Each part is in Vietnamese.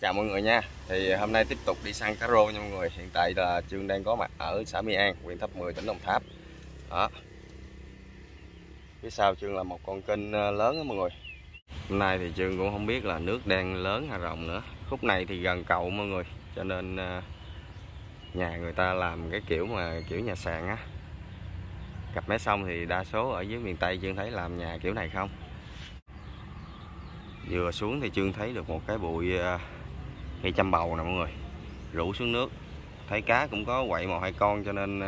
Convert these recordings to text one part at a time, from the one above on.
Chào mọi người nha. Thì hôm nay tiếp tục đi săn cá rô nha mọi người. Hiện tại là Trương đang có mặt ở xã Mỹ An, huyện Tháp 10, tỉnh Đồng Tháp. Đó. Phía sau Trương là một con kênh lớn đó mọi người. Hôm nay thì Trương cũng không biết là nước đang lớn hay rộng nữa. Khúc này thì gần cầu mọi người, cho nên nhà người ta làm cái kiểu mà kiểu nhà sàn á. Cặp mé sông thì đa số ở dưới miền Tây Trương thấy làm nhà kiểu này không. Vừa xuống thì Trương thấy được một cái bụi cây châm bầu nè mọi người, rủ xuống nước. Thấy cá cũng có quậy một hai con cho nên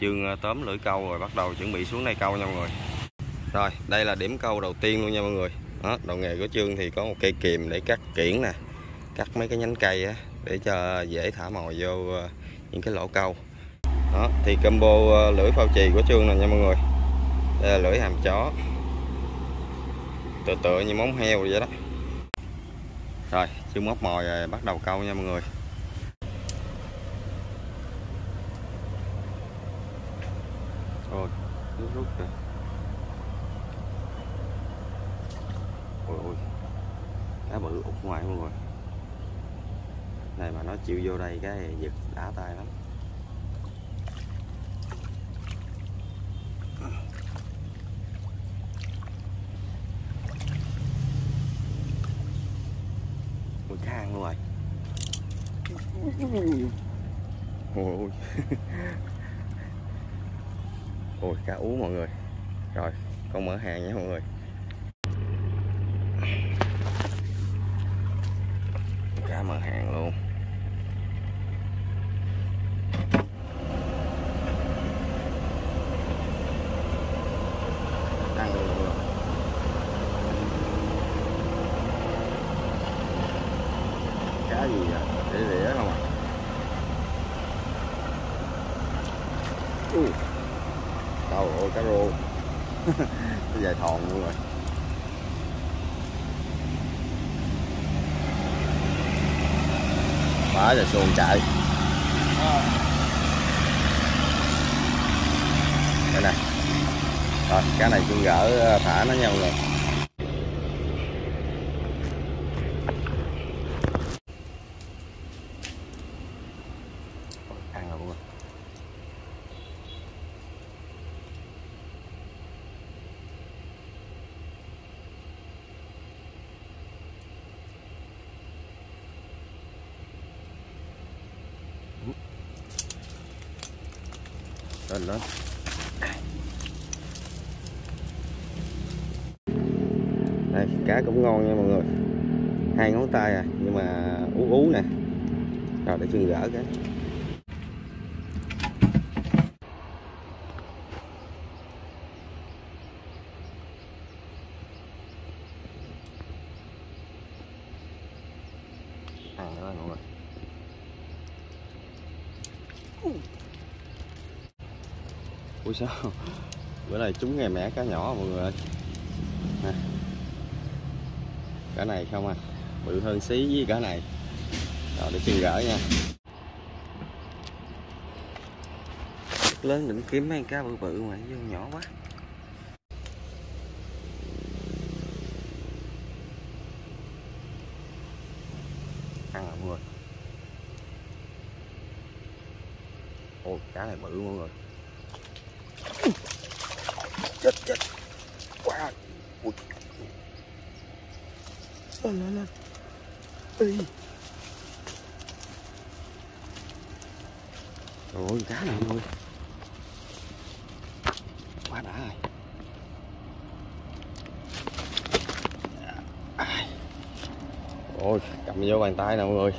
Trương tóm lưỡi câu rồi bắt đầu chuẩn bị xuống đây câu nha mọi người. Rồi đây là điểm câu đầu tiên luôn nha mọi người. Đó, đầu nghề của Trương thì có một cây kìm để cắt kiển nè, cắt mấy cái nhánh cây á, để cho dễ thả mồi vô những cái lỗ câu. Đó, thì combo lưỡi phao chì của Trương này nha mọi người. Đây là lưỡi hàm chó, tựa như móng heo vậy đó. Rồi Trương móc mồi rồi bắt đầu câu nha mọi người. Rồi nước rút kìa. Ôi ôi, cá bự út ngoài mọi người. Này mà nó chịu vô đây cái giật đã tay lắm. Ôi cá ăn luôn rồi. Ôi ôi cá ú mọi người. Rồi con mở hàng nha mọi người. Cá mở hàng luôn. Ăn được rồi. Cá gì vậy? Để rỉa không ạ? Trời ơi cá rô. Cái dài thòn luôn rồi. Phá rồi xuồng chạy. Đây nè. Rồi cái này Trương gỡ thả nó nhau rồi. Ăn rồi. Lên lên. Đây, cá cũng ngon nha mọi người. Hai ngón tay à, nhưng mà ú nè. Rồi để Trương gỡ cái. Ăn nữa mọi người. Ủa sao bữa nay trúng ngày mẻ cá nhỏ mọi người ơi. Nè. Cá này không à, bự hơn xí với cá này. Rồi để Trương gỡ nha. Lớn đừng kiếm mấy cá bự bự mà vô nhỏ quá. Ăn là mọi người. Ôi cá này bự mọi người. Chết chết quá rồi. Ui. Lên lên lên. Ê. Trời ơi cá này mọi người. Quá đã rồi. Ôi cầm vô bàn tay nè mọi người.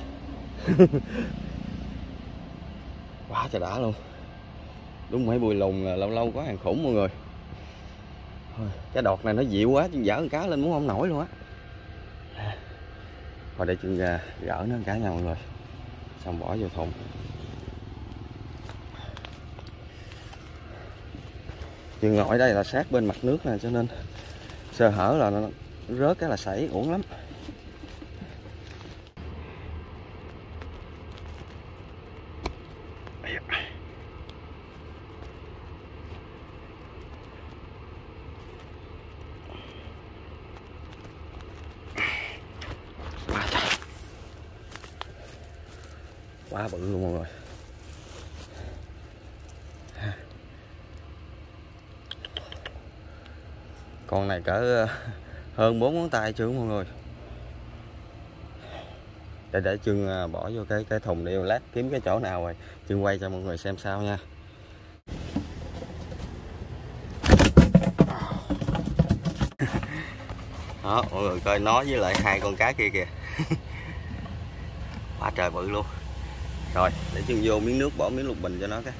Quá trời đã luôn. Đúng mấy bùi lùng là lâu lâu có hàng khủng mọi người. Cái đọt này nó dịu quá, Trương dở con cá lên muốn không nổi luôn á. Rồi để Trương gỡ nó cá nha mọi người. Xong bỏ vô thùng. Trương ngồi ở đây là sát bên mặt nước nè, cho nên sơ hở là nó rớt cái là sảy uổng lắm. quá bự luôn mọi người. Con này cỡ hơn 4 ngón tay chứ mọi người. Để Trương bỏ vô cái thùng đi, lát kiếm cái chỗ nào rồi Trương quay cho mọi người xem sao nha. Đó, mọi người coi nó với lại hai con cá kia kìa. Quá trời bự luôn. Rồi, để Trương vô miếng nước bỏ miếng lục bình cho nó cái.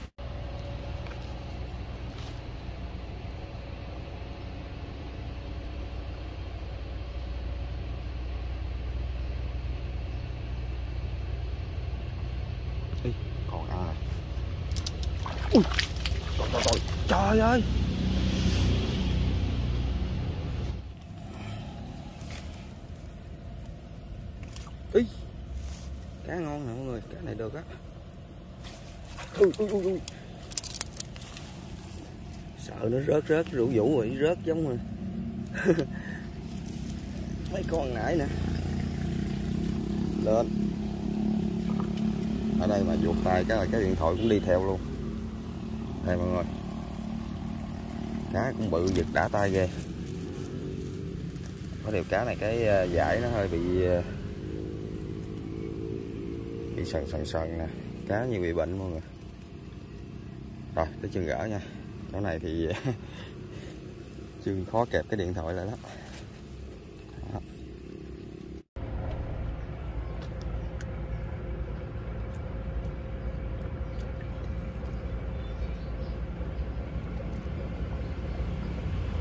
Còn ăn này. Ui, trời, trời ơi. Ý, cá ngon nè mọi người, cá này được á. Ui, ui, ui, ui. Sợ nó rớt rủ vũ rồi, rớt giống rồi. Mấy con nãy nè. Lên. Ở đây mà vuột tay cái điện thoại cũng đi theo luôn. Đây mọi người. Cá cũng bự, giật đã tay ghê. Có điều cá này cái dải nó hơi bị sần nè. Cá như bị bệnh mọi người. Rồi, tới Trương gỡ nha. Chỗ này thì Trương khó kẹp cái điện thoại lại lắm. Đó.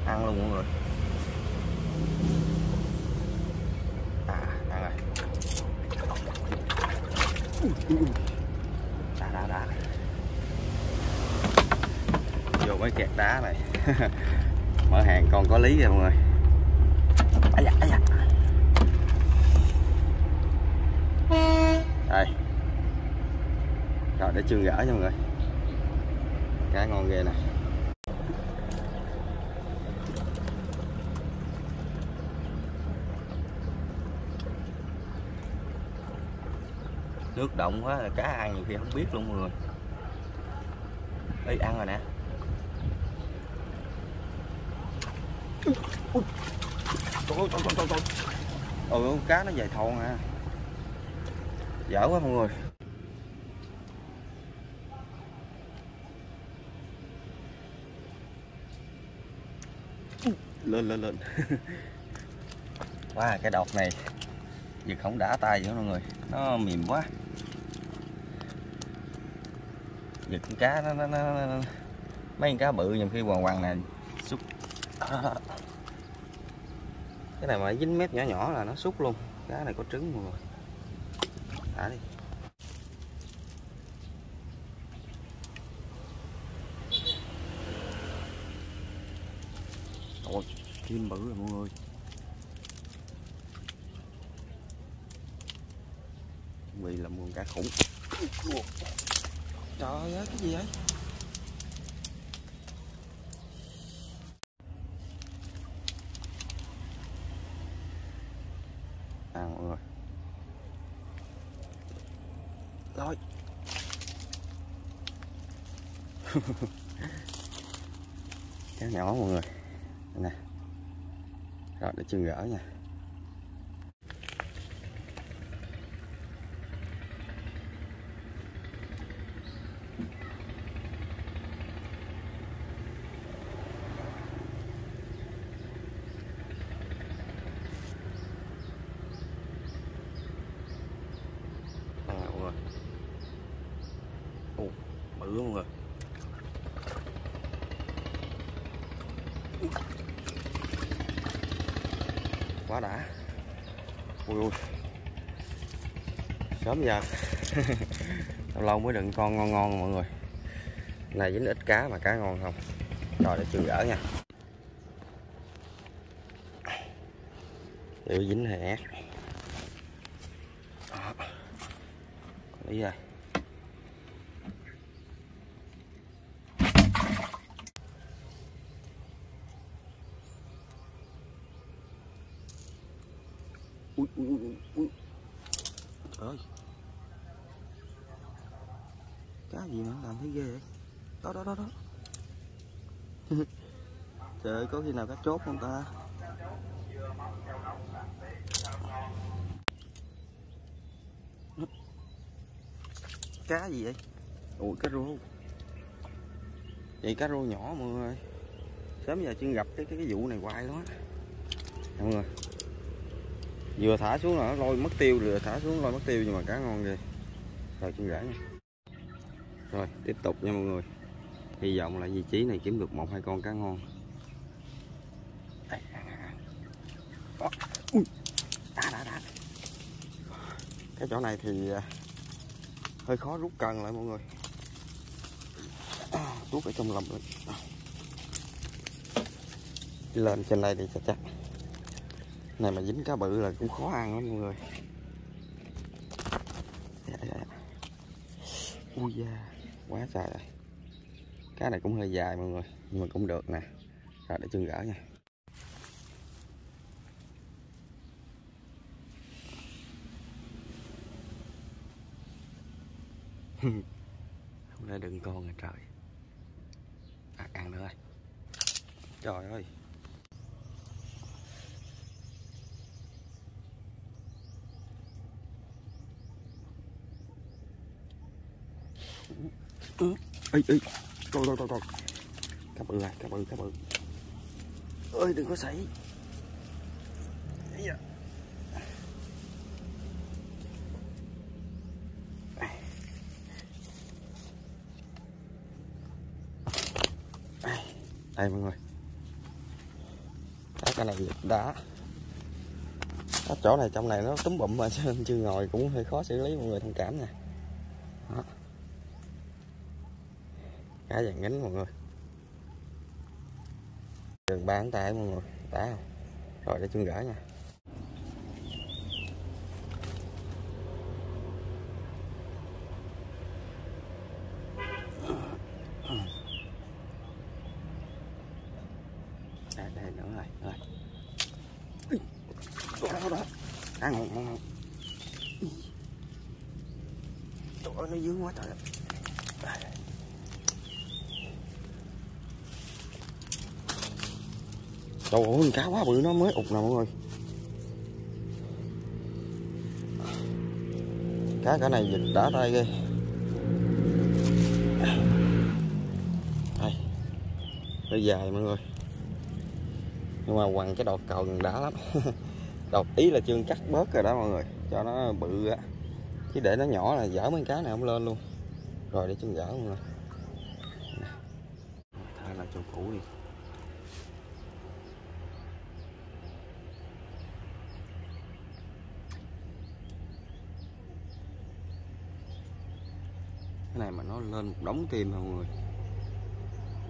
Ăn luôn mọi người. Ăn rồi. Đá. Vô mấy kẹt đá này. Mở hàng còn có lý rồi mọi người. Ấy da. Đây. Rồi để Trương gỡ nha mọi người. Cá ngon ghê nè. Nước động quá là cá ăn nhiều khi không biết luôn mọi người. Ê, ăn rồi nè. Trời ơi. Ôi, cá nó dài thòn à. Dở quá mọi người. Lên. Wow, cái đọt này giật không đã tay nữa mọi người, nó mềm quá. Giật con cá nó mấy con cá bự nhiều khi hoàng này xúc. Cái này mà dính mép nhỏ là nó xúc luôn. Cá này có trứng mọi người. Thả đi. Ôi, kim bự rồi mọi người. Vì là con cá khủng. Trời ơi, cái gì vậy? À mọi người. Rồi. Cá nhỏ mọi người. Nè. Rồi để Trương gỡ nha. Bự mọi người. Quá đã. Ui. Sớm giờ. Lâu mới đựng con ngon mọi người. Này dính ít cá mà cá ngon không. Rồi để Trương gỡ nha. Điều dính hẻ. Lý rồi. Ui. Trời ơi. quái gì mà làm thấy ghê vậy? Đó đó đó đó. Trời ơi, có khi nào cá chốt không ta? Cá gì vậy? Ui, cá rô. Vậy cá rô nhỏ mọi người ơi. Sớm giờ chưa gặp cái vụ này hoài luôn á mọi người. Vừa thả xuống là nó lôi mất tiêu, vừa thả xuống lôi mất tiêu, nhưng mà cá ngon ghê. Rồi chân rã nha. Rồi tiếp tục nha mọi người. Hy vọng là vị trí này kiếm được 1-2 con cá ngon. Đã. Cái chỗ này thì hơi khó rút cần lại mọi người. Rút ở trong lòng lên. Lên trên đây thì chắc. Này mà dính cá bự là cũng khó ăn lắm mọi người. Ui da, quá trời rồi. Cá này cũng hơi dài mọi người, nhưng mà cũng được nè. Rồi để Trương gỡ nha. Không ra đừng con rồi trời. À, ăn nữa rồi. Trời ơi. Ê. Coi. Cá bự à, cá bự. Ơi đừng có xảy. Đây mọi người. Cái này đã. Cái chỗ này trong này nó túm bụm mà chứ chưa ngồi cũng hơi khó xử lý, mọi người thông cảm nè. Đó. Cá vàng gánh mọi người. Đừng bán tay mọi người, đã không? Rồi để Trương gỡ nha. Đây nữa rồi. Đó. Ăn. Trời ơi, nó dướng quá trời ơi. Trời ơi, cá quá bự nó mới ụt nè mọi người. Cá cả này vịt đã tay ghê. Đây. Nó dài mọi người. Nhưng mà quằn cái đọt cần đã lắm. Đọt ý là Trương cắt bớt rồi đó mọi người, cho nó bự á. Chứ để nó nhỏ là dở mấy cá này không lên luôn. Rồi để Trương gỡ mọi người. Thả lại chỗ cũ đi. Cái này mà nó lên một đống tim mọi người.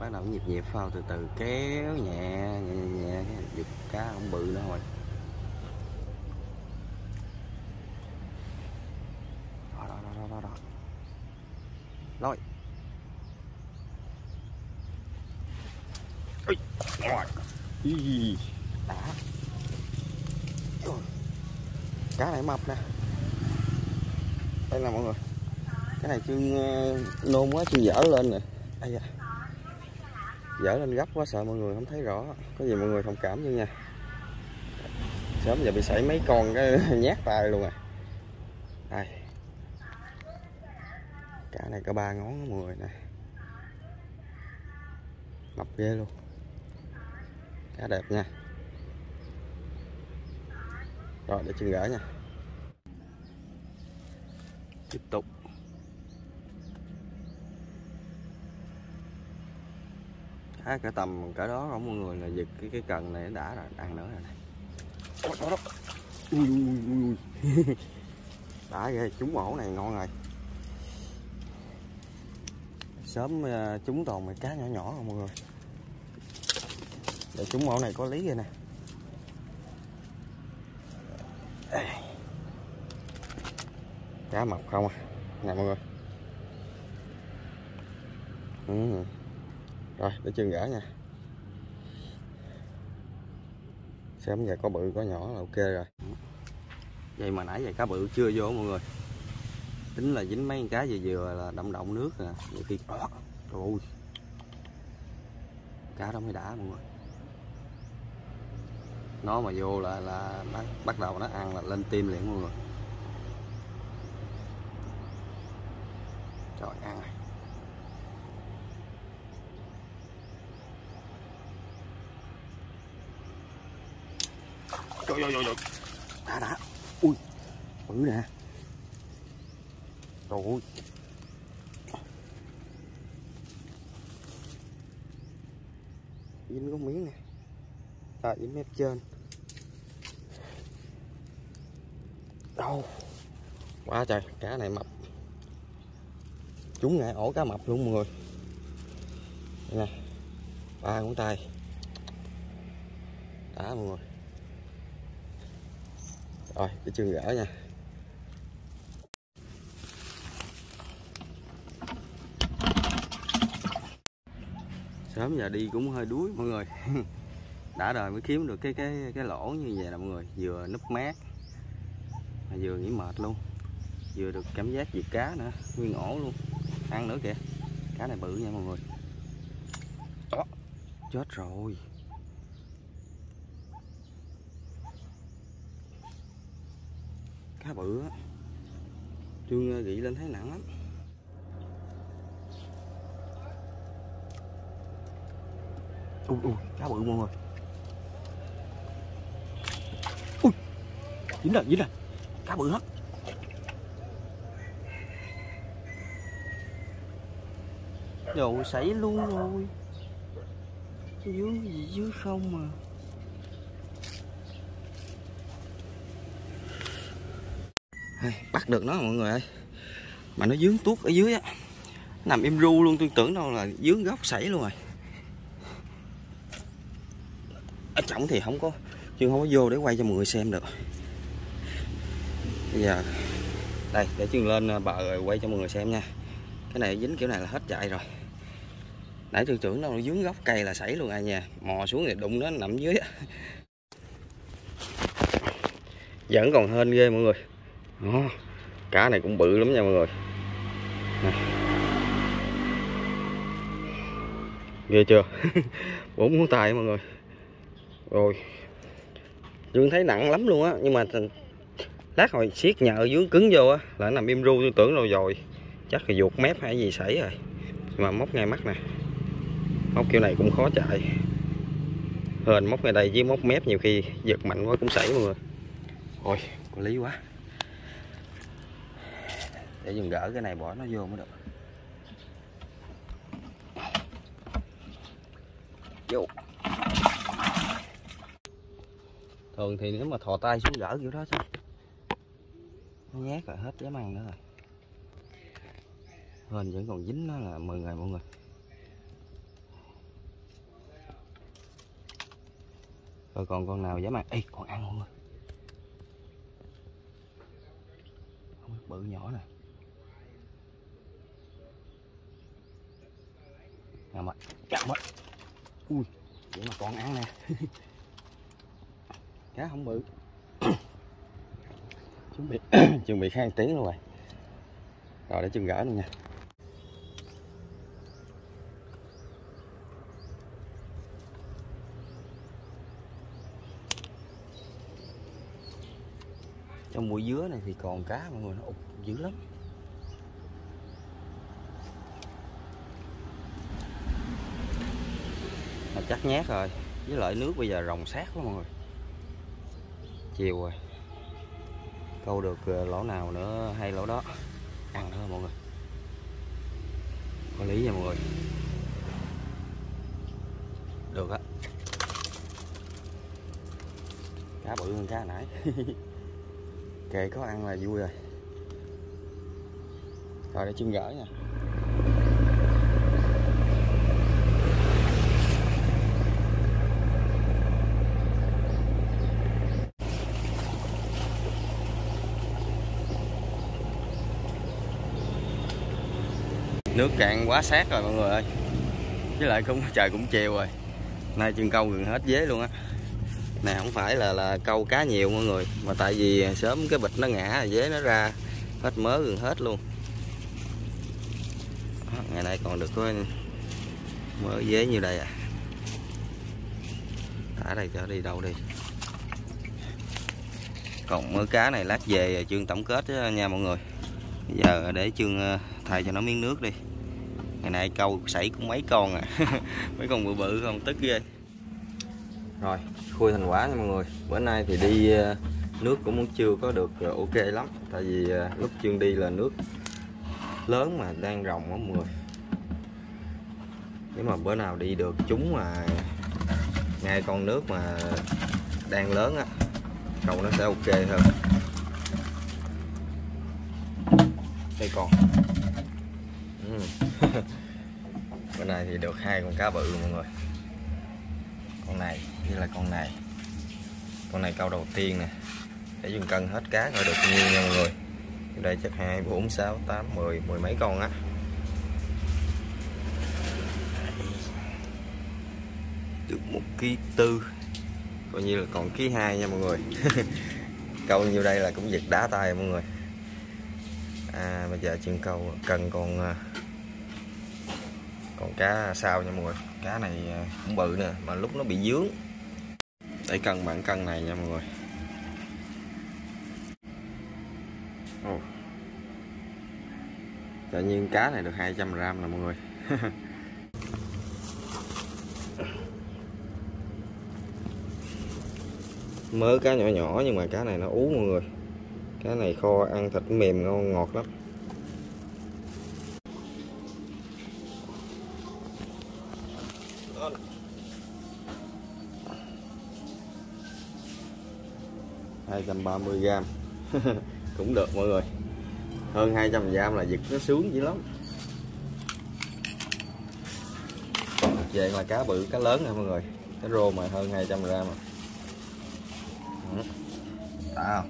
Bắt đầu nhịp phao từ từ kéo nhẹ giật cá không bự nữa rồi. Đó. Rồi. Ê, rồi. Đã. Cá này mập nè. Đây là mọi người. Cái này Trương nôn quá, Trương dở lên nè. Ây da. Dở lên gấp quá sợ mọi người không thấy rõ. Có gì mọi người thông cảm cho nha. Sớm giờ bị xảy mấy con cái nhát tay luôn à. Đây. Cá này có 3 ngón đó mọi người nè. Mập ghê luôn. Cá đẹp nha. Rồi để Trương gỡ nha. Tiếp tục. À, cả tầm cả đó rồi mọi người là giật cái cần này đã rồi, ăn nữa rồi này. Ui. Đã ghê, trúng ổ này ngon rồi. Sớm trúng toàn mấy cá nhỏ không mọi người. Để trúng ổ này có lý rồi nè. Cá mập không à. Nè mọi người. Rồi để Trương gỡ nha. Sớm giờ có bự có nhỏ là ok rồi. Vậy mà nãy giờ cá bự chưa vô mọi người. Tính là dính mấy con cá vừa vừa là động nước nè. Nhiều khi trời ơi, cá đó mới đã mọi người. Nó mà vô là bắt đầu nó ăn là lên tim liền mọi người. Trời ăn này. Trời ơi, trời ơi. Đã. Ui, bự nè. Trời ơi. Dính có miếng nè. À, dính mép trên. Đâu. Quá trời, cá này mập. Chúng ngại ổ cá mập luôn mọi người. Đây nè. Ba ngón tay. Đã mọi người. Rồi, cái chương gỡ nha. Sớm giờ đi cũng hơi đuối mọi người. Đã đời mới kiếm được cái lỗ như vậy là mọi người, vừa núp mát mà vừa nghỉ mệt luôn. Vừa được cảm giác diệt cá nữa, nguyên ổ luôn. Ăn nữa kìa. Cá này bự nha mọi người. Đó, chết rồi. Cá bự á. Trương gị lên thấy nặng lắm. Ui ui, cá bự mọi người. Ui. Dính rồi, cá bự hết. Đồ xảy luôn rồi. Dưới gì dưới không mà. Bắt được nó mọi người ơi. Mà nó dướng tuốt ở dưới á. Nằm im ru luôn, tôi tưởng đâu là dướng gốc sảy luôn rồi. Ở trọng thì không có, chứ không có vô để quay cho mọi người xem được. Bây giờ đây, để Trương lên bờ rồi quay cho mọi người xem nha. Cái này dính kiểu này là hết chạy rồi. Nãy tôi tưởng đâu nó dướng gốc cây là sảy luôn ai nha. Mò xuống thì đụng nó nằm dưới á. Vẫn còn hên ghê mọi người. Đó, cá này cũng bự lắm nha mọi người. Này. Ghê chưa. 4 ngón tay mọi người. Rồi Dương thấy nặng lắm luôn á. Nhưng mà lát hồi siết nhợ dướng cứng vô á là nó nằm im ru, tôi tưởng đâu rồi. Chắc là ruột mép hay gì xảy rồi. Mà móc ngay mắt nè. Móc kiểu này cũng khó chạy. Hên móc ngay đây với móc mép nhiều khi giật mạnh quá cũng xảy mọi người. Ôi có lý quá. Để dừng gỡ cái này bỏ nó vô mới được. Vô. Thường thì nếu mà thò tay xuống gỡ kiểu đó sao nó nhát rồi, hết dám ăn nữa rồi. Hên vẫn còn dính nó là 10 ngày mọi người. Rồi còn con nào dám ăn. Ê còn ăn mọi người. Không biết bự nhỏ nè. Mà. Ui, vậy mà còn ăn nè. Cá không bự. Chuẩn bị khang tiếng luôn rồi. Rồi để Trương gỡ luôn nha. Trong mũi dứa này thì còn cá mọi người, nó ụt dữ lắm. Chắc nhát rồi, với lại nước bây giờ ròng sát quá mọi người. Chiều rồi. Câu được lỗ nào nữa hay lỗ đó. Ăn nữa mọi người. Có lý nha mọi người. Được á. Cá bự hơn cá nãy. Kệ có ăn là vui rồi. Rồi để Trương gỡ nha. Nước cạn quá sát rồi mọi người ơi. Với lại cũng trời cũng chiều rồi. Nay Trương câu gần hết vế luôn á. Này không phải là câu cá nhiều mọi người, mà tại vì sớm cái bịch nó ngã, vế nó ra hết mớ gần hết luôn. Đó, ngày nay còn được có mớ dế như đây à. Thả đây cho đi đâu đi. Còn mớ cá này lát về Trương tổng kết nha mọi người. Bây giờ để Trương thay cho nó miếng nước đi. Ngày nay câu sảy cũng mấy con à. Mấy con bự bự không, tức ghê. Rồi, khui thành quả nha mọi người. Bữa nay thì đi nước cũng chưa có được ok lắm. Tại vì lúc Trương đi là nước lớn mà đang rồng á mọi người. Nếu mà bữa nào đi được chúng mà ngay con nước mà đang lớn á, câu nó sẽ ok hơn. Đây con. Bữa nay thì được 2 con cá bự mọi người. Con này như là con này. Con này câu đầu tiên nè. Để dùng cân hết cá rồi được nhiêu nha mọi người. Ở đây chắc 2, 4, 6, 8, 10, mười mấy con á. Được 1,4 kg. Coi như là còn 1,2 kg nha mọi người. Câu nhiêu đây là cũng giật đá tay mọi người. À, bây giờ Trương câu cần còn cá sao nha mọi người. Cá này cũng bự nè mà lúc nó bị dướng. Để cân bạn cân này nha mọi người. Oh. Tự nhiên cá này được 200 g nè mọi người. Mớ cá nhỏ nhỏ nhưng mà cá này nó ú mọi người. Cá này kho ăn thịt mềm ngon ngọt lắm. Hai 230 g. Cũng được mọi người. Hơn 200 g là giật nó sướng dữ lắm. Về là cá bự cá lớn nè mọi người. Cái rô mà hơn 200 g mà. Tao.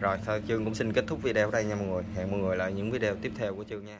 Rồi thôi Trương cũng xin kết thúc video ở đây nha mọi người. Hẹn mọi người lại những video tiếp theo của Trương nha.